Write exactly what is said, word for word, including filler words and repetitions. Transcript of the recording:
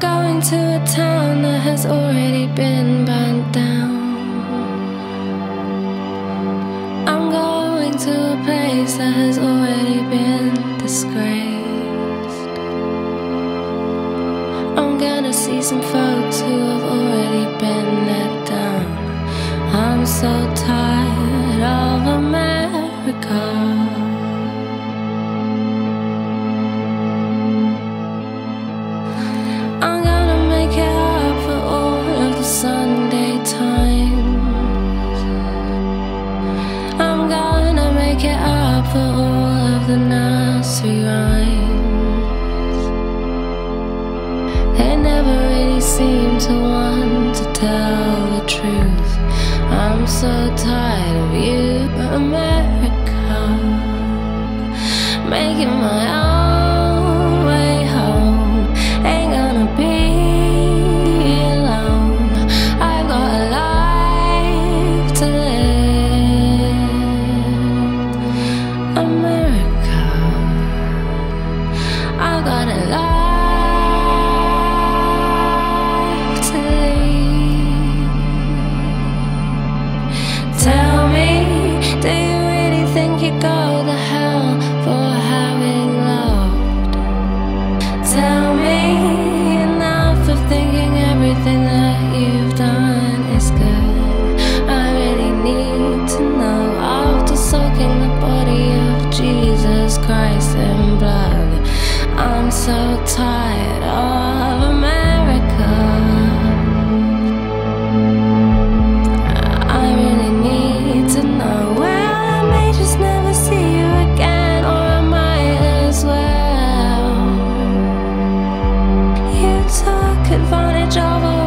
going to a town that has already been burnt down. I'm going to a place that has already been disgraced. I'm gonna see some folks who have already been let down. I'm so tired of America. For all of the nursery rhymes, they never really seem to want to tell the truth. I'm so tired of you, America, making my own way home. Ain't gonna be alone. I've got a life to live. America, I've got a life to lead. Tell me, do you really think you go to hell for having loved? Tell me, enough of thinking everything that you've done is good. I really need to know, after soaking the body of Jesus Christ in blood. I'm so tired of America. I really need to know. Well, I may just never see you again, or I might as well. You took advantage of a